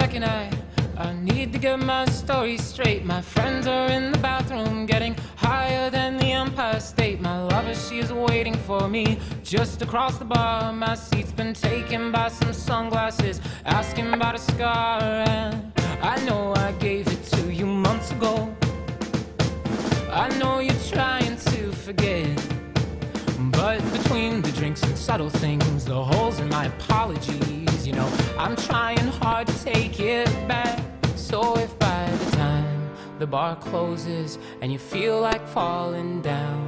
second, I need to get my story straight. My friends are in the bathroom, getting higher than the Empire State. My lover, she is waiting for me just across the bar. My seat's been taken by some sunglasses, asking about a scar. And I know I gave it to you months ago. I know you're trying to forget, but between the drinks and subtle things, the holes in my apologies, you know, I'm trying hard to take it back. So if by the time the bar closes and you feel like falling down,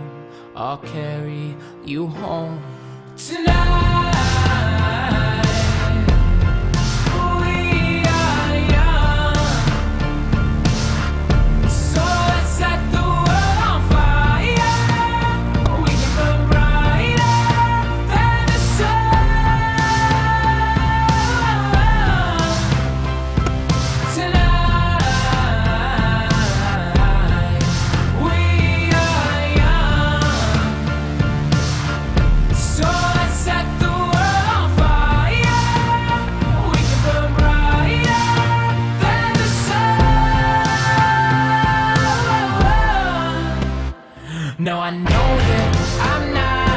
I'll carry you home tonight. Now I know that I'm not